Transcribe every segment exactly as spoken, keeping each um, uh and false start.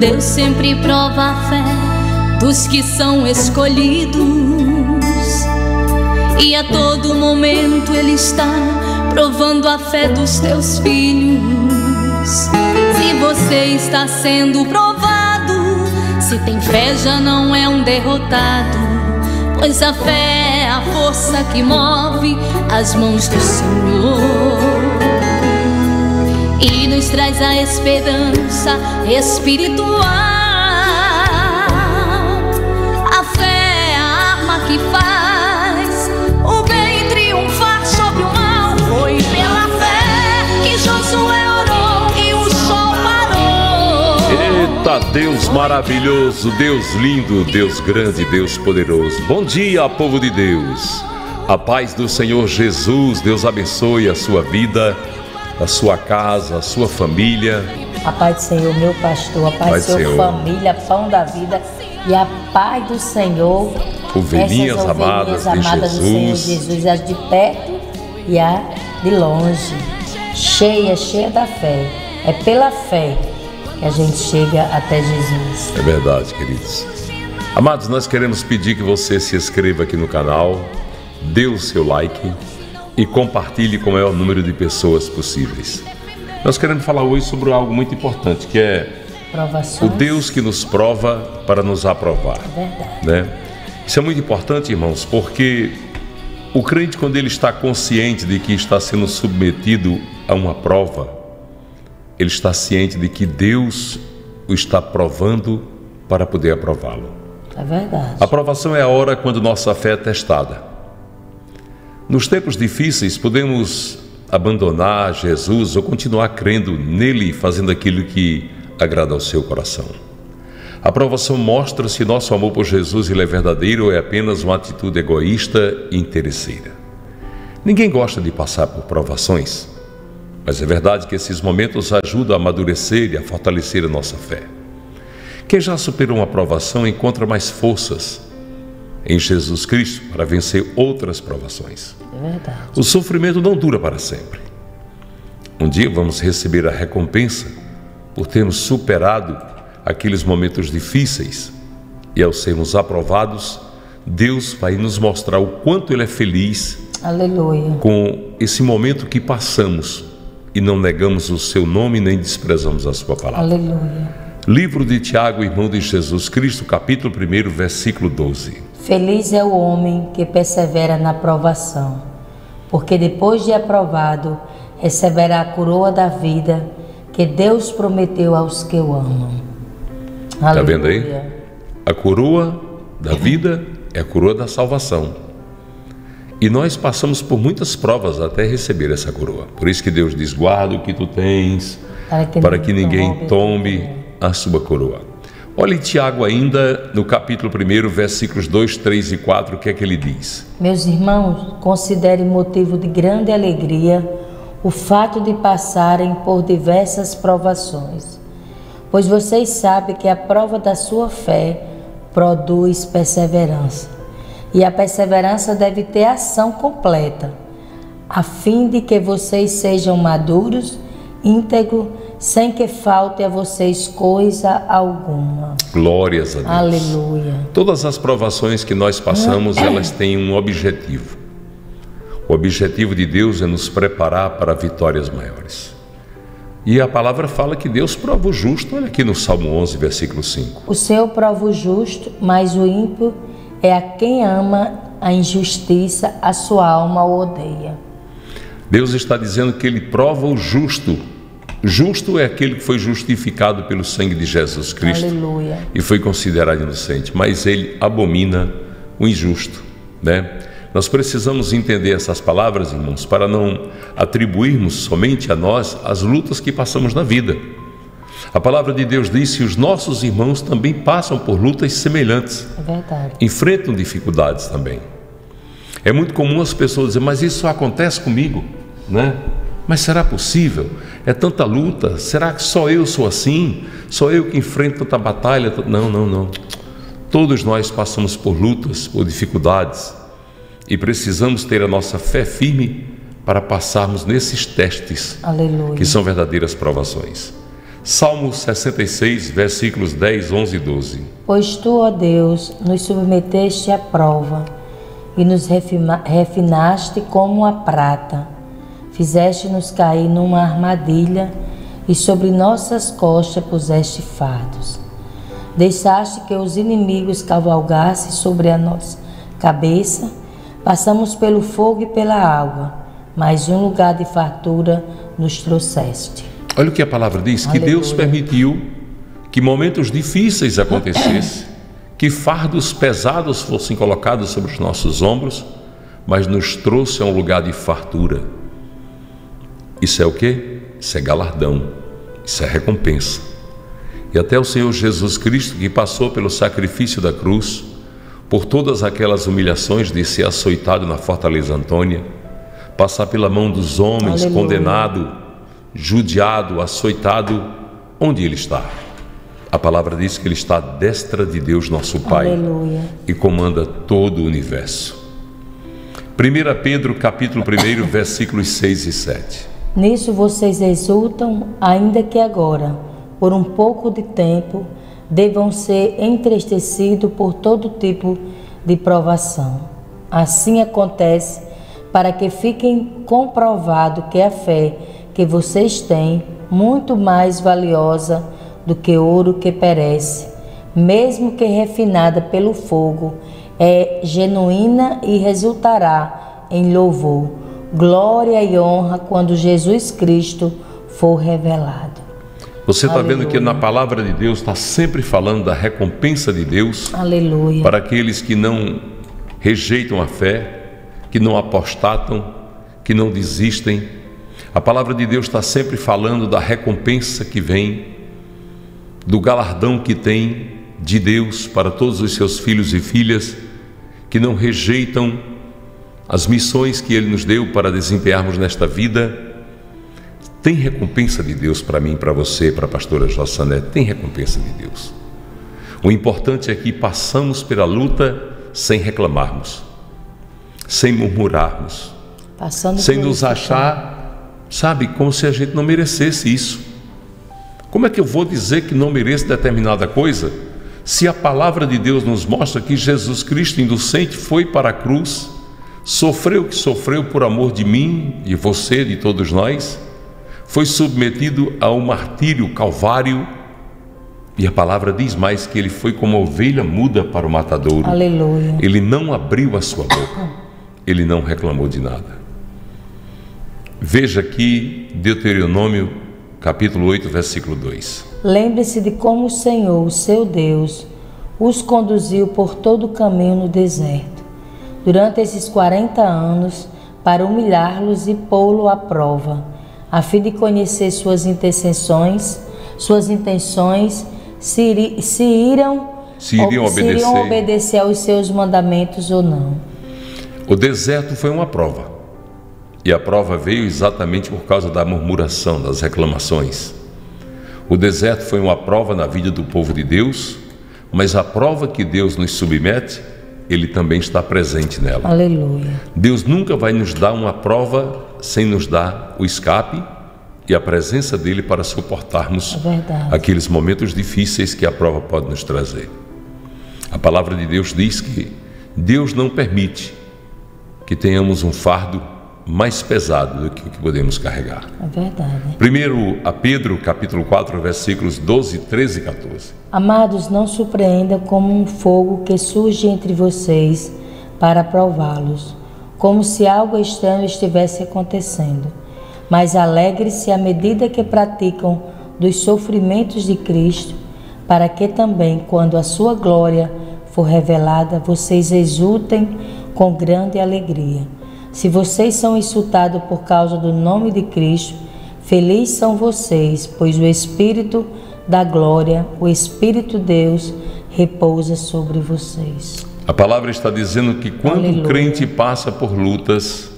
Deus sempre prova a fé dos que são escolhidos, e a todo momento Ele está provando a fé dos teus filhos. Se você está sendo provado, se tem fé já não é um derrotado, pois a fé é a força que move as mãos do Senhor e nos traz a esperança espiritual. A fé é a arma que faz Deus maravilhoso, Deus lindo, Deus grande, Deus poderoso. Bom dia, povo de Deus. A paz do Senhor Jesus. Deus abençoe a sua vida, a sua casa, a sua família. A paz do Senhor, meu pastor. A paz, paz do Senhor, família, pão da vida. E a paz do Senhor, ovelhinhas amadas, amadas de Jesus. Do Senhor Jesus, as de perto e as de longe. Cheia, cheia da fé. É pela fé que a gente chega até Jesus. É verdade, queridos. Amados, nós queremos pedir que você se inscreva aqui no canal, dê o seu like e compartilhe com o maior número de pessoas possíveis. Nós queremos falar hoje sobre algo muito importante, que é provações. O Deus que nos prova para nos aprovar. É verdade. Né? Isso é muito importante, irmãos, porque o crente, quando ele está consciente de que está sendo submetido a uma prova, ele está ciente de que Deus o está provando para poder aprová-lo. É verdade. A aprovação é a hora quando nossa fé é testada. Nos tempos difíceis, podemos abandonar Jesus ou continuar crendo nele, fazendo aquilo que agrada ao seu coração. A aprovação mostra se nosso amor por Jesus ele é verdadeiro ou é apenas uma atitude egoísta e interesseira. Ninguém gosta de passar por provações, mas é verdade que esses momentos ajudam a amadurecer e a fortalecer a nossa fé. Quem já superou uma provação encontra mais forças em Jesus Cristo para vencer outras provações. É verdade. O sofrimento não dura para sempre. Um dia vamos receber a recompensa por termos superado aqueles momentos difíceis, e ao sermos aprovados, Deus vai nos mostrar o quanto Ele é feliz. Aleluia. Com esse momento que passamos e não negamos o seu nome, nem desprezamos a sua palavra. Aleluia. Livro de Tiago, irmão de Jesus Cristo, capítulo primeiro, versículo doze. Feliz é o homem que persevera na provação, porque depois de aprovado, receberá a coroa da vida que Deus prometeu aos que o amam. Está vendo aí? A coroa da vida é a coroa da salvação. E nós passamos por muitas provas até receber essa coroa. Por isso que Deus diz, guarda o que tu tens, para que, para que ninguém tome a sua coroa. Olha Tiago ainda, no capítulo primeiro, versículos dois, três e quatro, o que é que ele diz? Meus irmãos, considerem motivo de grande alegria o fato de passarem por diversas provações, pois vocês sabem que a prova da sua fé produz perseverança. E a perseverança deve ter ação completa, a fim de que vocês sejam maduros, íntegros, sem que falte a vocês coisa alguma. Glórias a Deus. Aleluia. Todas as provações que nós passamos, elas têm um objetivo. O objetivo de Deus é nos preparar para vitórias maiores. E a palavra fala que Deus prova o justo. Olha aqui no Salmo onze, versículo cinco. O Senhor prova o justo, mas o ímpio é a quem ama a injustiça, a sua alma o odeia. Deus está dizendo que Ele prova o justo. Justo é aquele que foi justificado pelo sangue de Jesus Cristo. Aleluia. E foi considerado inocente, mas Ele abomina o injusto, né? Nós precisamos entender essas palavras, irmãos, para não atribuirmos somente a nós as lutas que passamos na vida. A palavra de Deus diz que os nossos irmãos também passam por lutas semelhantes. É verdade. Enfrentam dificuldades também. É muito comum as pessoas dizerem, mas isso só acontece comigo, né? Mas será possível? É tanta luta, será que só eu sou assim? Só eu que enfrento tanta batalha? Não, não, não. Todos nós passamos por lutas, por dificuldades, e precisamos ter a nossa fé firme para passarmos nesses testes. Aleluia. Que são verdadeiras provações. Salmo sessenta e seis, versículos dez, onze e doze. Pois tu, ó Deus, nos submeteste à prova e nos refinaste como a prata. Fizeste-nos cair numa armadilha e sobre nossas costas puseste fardos. Deixaste que os inimigos cavalgassem sobre a nossa cabeça. Passamos pelo fogo e pela água, mas um lugar de fartura nos trouxeste. Olha o que a palavra diz, Aleluia. Que Deus permitiu que momentos difíceis acontecessem, que fardos pesados fossem colocados sobre os nossos ombros, mas nos trouxe a um lugar de fartura. Isso é o quê? Isso é galardão, isso é recompensa. E até o Senhor Jesus Cristo, que passou pelo sacrifício da cruz, por todas aquelas humilhações de ser açoitado na Fortaleza Antônia, passar pela mão dos homens, Aleluia. Condenado, judiado, açoitado, onde ele está? A palavra diz que ele está à destra de Deus nosso Pai, Aleluia. E comanda todo o universo. primeira Pedro, capítulo primeiro, versículos seis e sete. Nisso vocês exultam, ainda que agora, por um pouco de tempo, devam ser entristecidos por todo tipo de provação. Assim acontece para que fiquem comprovado que a fé que vocês têm, muito mais valiosa do que ouro que perece, mesmo que refinada pelo fogo, é genuína e resultará em louvor, glória e honra quando Jesus Cristo for revelado. Você está vendo que na palavra de Deus está sempre falando da recompensa de Deus, Aleluia. Para aqueles que não rejeitam a fé, que não apostatam, que não desistem. A palavra de Deus está sempre falando da recompensa que vem, do galardão que tem de Deus para todos os seus filhos e filhas que não rejeitam as missões que Ele nos deu para desempenharmos nesta vida. Tem recompensa de Deus para mim, para você, para a pastora Jossané, tem recompensa de Deus. O importante é que passamos pela luta sem reclamarmos, sem murmurarmos, Passando sem nos achar... Sabe, como se a gente não merecesse isso. Como é que eu vou dizer que não mereço determinada coisa, se a palavra de Deus nos mostra que Jesus Cristo inocente foi para a cruz, sofreu o que sofreu por amor de mim, de você, de todos nós, foi submetido a um martírio, calvário, e a palavra diz mais que ele foi como a ovelha muda para o matadouro. Aleluia. Ele não abriu a sua boca, ele não reclamou de nada. Veja aqui Deuteronômio, capítulo oito, versículo dois. Lembre-se de como o Senhor, o seu Deus, os conduziu por todo o caminho no deserto, durante esses quarenta anos, para humilhá-los e pô-lo à prova, a fim de conhecer suas intenções, suas intenções, se, iri, se, irão, se, iriam, ob, obedecer. se iriam obedecer aos seus mandamentos ou não. O deserto foi uma prova. E a prova veio exatamente por causa da murmuração, das reclamações. O deserto foi uma prova na vida do povo de Deus, mas a prova que Deus nos submete, Ele também está presente nela. Aleluia. Deus nunca vai nos dar uma prova sem nos dar o escape e a presença dEle para suportarmos é aqueles momentos difíceis que a prova pode nos trazer. A palavra de Deus diz que Deus não permite que tenhamos um fardo mais pesado do que o que podemos carregar. É verdade. Primeiro a Pedro, capítulo quatro, versículos doze, treze e quatorze. Amados, não surpreendam como um fogo que surge entre vocês para prová-los, como se algo estranho estivesse acontecendo. Mas alegre-se à medida que praticam dos sofrimentos de Cristo, para que também, quando a sua glória for revelada, vocês exultem com grande alegria. Se vocês são insultados por causa do nome de Cristo, felizes são vocês, pois o Espírito da glória, o Espírito Deus, repousa sobre vocês. A palavra está dizendo que quando Aleluia. O crente passa por lutas,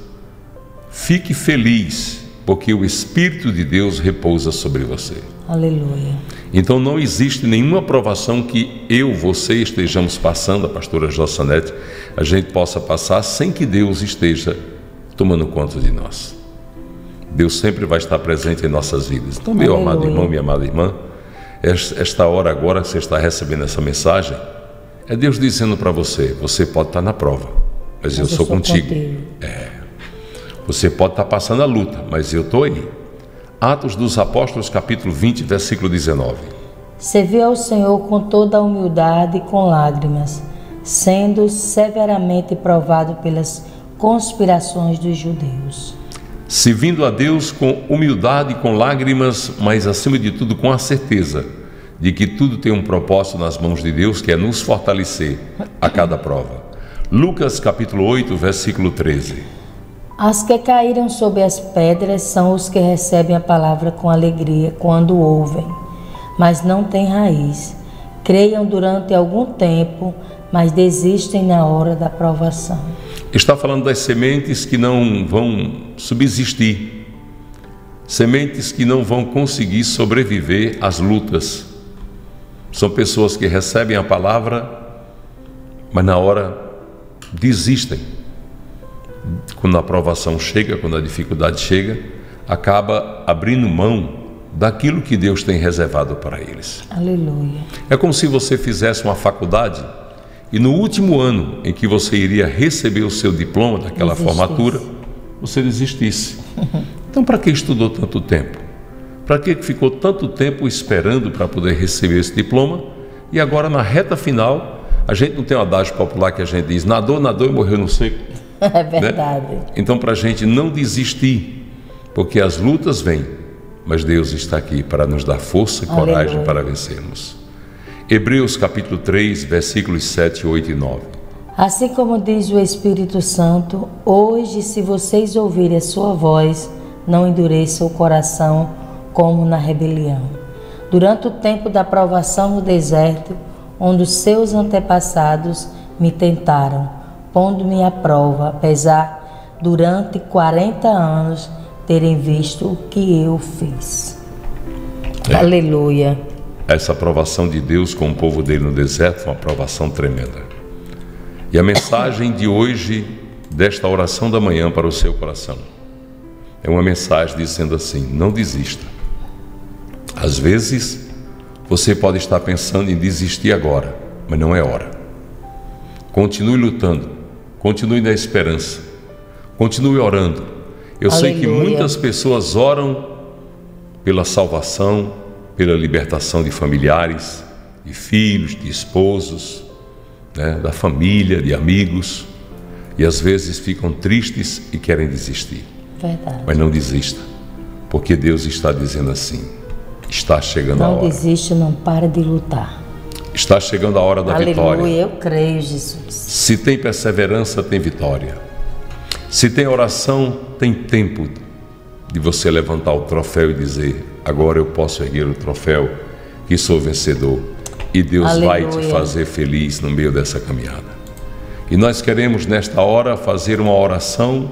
fique feliz, porque o Espírito de Deus repousa sobre você. Aleluia. Então não existe nenhuma provação que eu, você estejamos passando, a pastora Jossanete, a gente possa passar sem que Deus esteja tomando conta de nós. Deus sempre vai estar presente em nossas vidas. Então, meu Aleluia. amado irmão, minha amada irmã, esta hora agora que você está recebendo essa mensagem, é Deus dizendo para você: você pode estar na prova, mas, mas eu, eu sou contigo. contigo. É. Você pode estar passando a luta, mas eu estou aí. Atos dos Apóstolos, capítulo vinte, versículo dezenove. Serviu ao Senhor com toda a humildade e com lágrimas, sendo severamente provado pelas conspirações dos judeus. Servindo a Deus com humildade, com lágrimas, mas acima de tudo com a certeza de que tudo tem um propósito nas mãos de Deus, que é nos fortalecer a cada prova. Lucas capítulo oito, versículo treze. As que caíram sob as pedras são os que recebem a palavra com alegria quando ouvem, mas não têm raiz. Creiam durante algum tempo, mas desistem na hora da provação. Está falando das sementes que não vão subsistir, sementes que não vão conseguir sobreviver às lutas. São pessoas que recebem a palavra, mas na hora desistem. Quando a provação chega, quando a dificuldade chega, acaba abrindo mão daquilo que Deus tem reservado para eles. Aleluia. É como se você fizesse uma faculdade e no último ano em que você iria receber o seu diploma daquela desistisse. formatura, você desistisse. Então, para que estudou tanto tempo? Para que ficou tanto tempo esperando para poder receber esse diploma? E agora, na reta final, a gente não tem uma adágio popular que a gente diz: nadou, nadou e morreu no seco. É verdade. Né? Então, para a gente não desistir, porque as lutas vêm, mas Deus está aqui para nos dar força e Aleluia. coragem para vencermos. Hebreus capítulo três, versículos sete, oito e nove. Assim como diz o Espírito Santo, hoje, se vocês ouvirem a sua voz, não endureça o coração como na rebelião, durante o tempo da provação no deserto, onde os seus antepassados me tentaram, pondo-me à prova, apesar durante quarenta anos terem visto o que eu fiz. É. Aleluia. Essa aprovação de Deus com o povo dele no deserto, uma aprovação tremenda. E a mensagem de hoje, desta oração da manhã para o seu coração, é uma mensagem dizendo assim: não desista. Às vezes você pode estar pensando em desistir agora, mas não é hora. Continue lutando, continue na esperança, continue orando. Eu Aleluia. sei que muitas pessoas oram pela salvação, pela libertação de familiares, de filhos, de esposos, né, da família, de amigos, e às vezes ficam tristes e querem desistir. Verdade. Mas não desista, porque Deus está dizendo assim: está chegando não a hora. Não desiste, não para de lutar. Está chegando a hora da Aleluia, vitória. Aleluia, eu creio, Jesus. Se tem perseverança, tem vitória. Se tem oração, tem tempo de você levantar o troféu e dizer: agora eu posso erguer o troféu, que sou vencedor, e Deus Aleluia. vai te fazer feliz no meio dessa caminhada. E nós queremos nesta hora fazer uma oração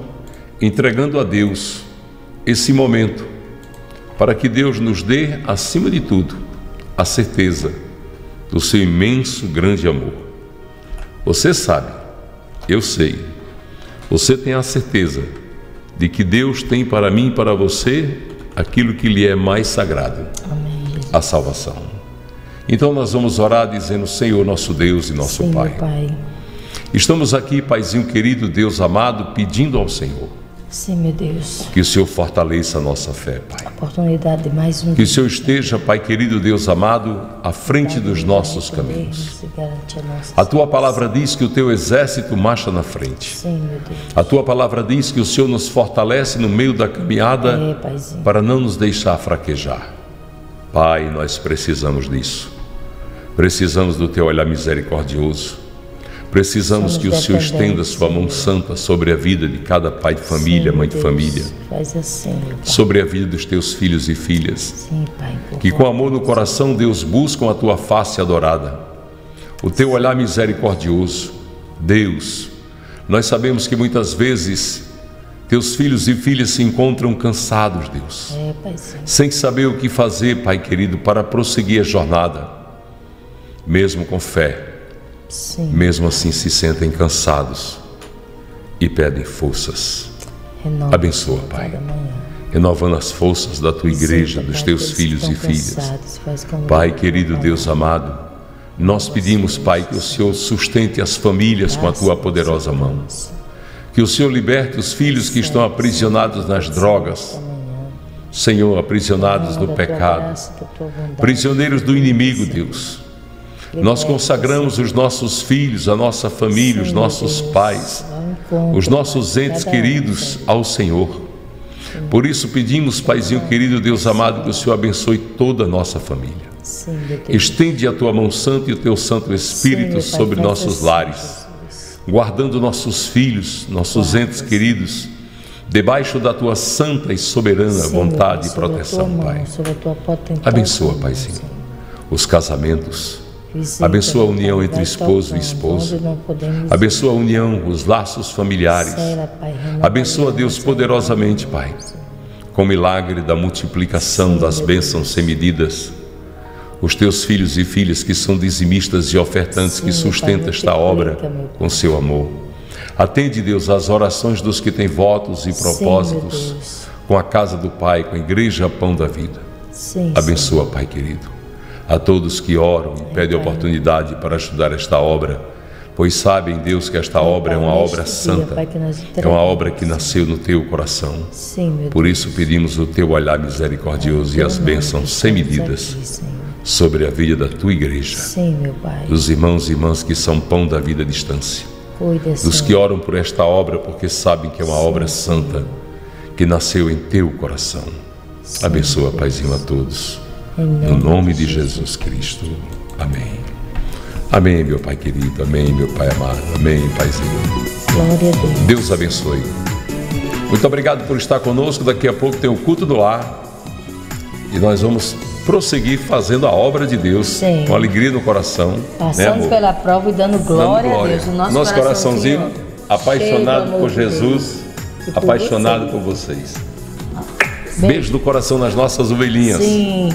entregando a Deus esse momento, para que Deus nos dê, acima de tudo, a certeza do seu imenso, grande amor. Você sabe, eu sei, você tem a certeza de que Deus tem para mim e para você aquilo que lhe é mais sagrado, Amém. a salvação. Então nós vamos orar dizendo: Senhor nosso Deus e nosso Senhor, Pai, Pai, estamos aqui, Paizinho querido, Deus amado, pedindo ao Senhor, Sim, meu Deus, que o Senhor fortaleça a nossa fé, Pai. A oportunidade de mais um que dia, o Senhor esteja, Pai querido, Deus amado, à frente Pai, dos nossos caminhos. A, a Tua palavra diz que o Teu exército marcha na frente. Sim, meu Deus. A Tua palavra diz que o Senhor nos fortalece no meio da caminhada é, para não nos deixar fraquejar. Pai, nós precisamos disso. Precisamos do Teu olhar misericordioso. Precisamos que o Senhor estenda a sua mão santa sobre a vida de cada pai de família, Sim, mãe de Deus, família, faz assim, sobre a vida dos teus filhos e filhas, Sim, Pai, que com amor no coração, Deus, buscam a tua face adorada, o teu Sim. olhar misericordioso. Deus, nós sabemos que muitas vezes teus filhos e filhas se encontram cansados, Deus, é, Pai, sem saber o que fazer, Pai querido, para prosseguir a jornada, mesmo com fé. Sim. Mesmo assim se sentem cansados e pedem forças. Renova. Abençoa, Pai, renovando as forças da Tua igreja, dos Teus filhos e filhas. Pai querido, Deus amado, nós pedimos, Pai, que o Senhor sustente as famílias com a Tua poderosa mão. Que o Senhor liberte os filhos que estão aprisionados nas drogas, Senhor, aprisionados do pecado, prisioneiros do inimigo, Deus. Nós consagramos os nossos filhos, a nossa família, os nossos pais, os nossos entes queridos ao Senhor. Por isso pedimos, Paizinho querido, Deus amado, que o Senhor abençoe toda a nossa família. Estende a Tua mão santa e o Teu Santo Espírito sobre nossos lares, guardando nossos filhos, nossos entes queridos, debaixo da Tua santa e soberana vontade e proteção, Pai. Abençoa, Paizinho, os casamentos. Abençoa a união entre esposo e esposa. Abençoa a união, os laços familiares. Abençoa, Deus, poderosamente, Pai, com o milagre da multiplicação das bênçãos sem medidas. Os Teus filhos e filhas que são dizimistas e ofertantes, que sustentam esta obra com seu amor. Atende, Deus, às orações dos que têm votos e propósitos com a Casa do Pai, com a Igreja Pão da Vida. Abençoa, Pai querido, a todos que oram e pedem oportunidade para ajudar esta obra, pois sabem, Deus, que esta obra é uma obra santa, é uma obra que nasceu no Teu coração. Por isso pedimos o Teu olhar misericordioso e as bênçãos sem medidas sobre a vida da Tua igreja, dos irmãos e irmãs que são pão da vida à distância, dos que oram por esta obra, porque sabem que é uma obra santa, que nasceu em Teu coração. Abençoa, Paizinho, a todos. No nome de Jesus Cristo. Amém. Amém, meu Pai querido. Amém, meu Pai amado. Amém, Paizinho. Glória a Deus. Deus abençoe. Muito obrigado por estar conosco. Daqui a pouco tem o culto no ar. E nós vamos prosseguir fazendo a obra de Deus. Sim. Com alegria no coração. Passando, né, pela prova e dando glória, dando glória a Deus. O nosso, nosso coraçãozinho, coraçãozinho apaixonado por Jesus, por apaixonado você. por vocês. Bem, beijo do coração nas nossas ovelhinhas. Sim.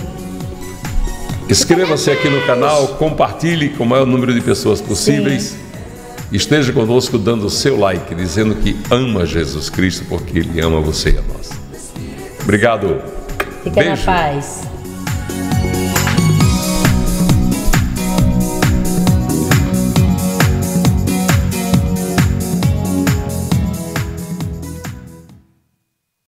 Inscreva-se aqui no canal, compartilhe com o maior número de pessoas possíveis. Sim. Esteja conosco dando o seu like, dizendo que ama Jesus Cristo, porque Ele ama você e a nós. Obrigado. Fica na paz.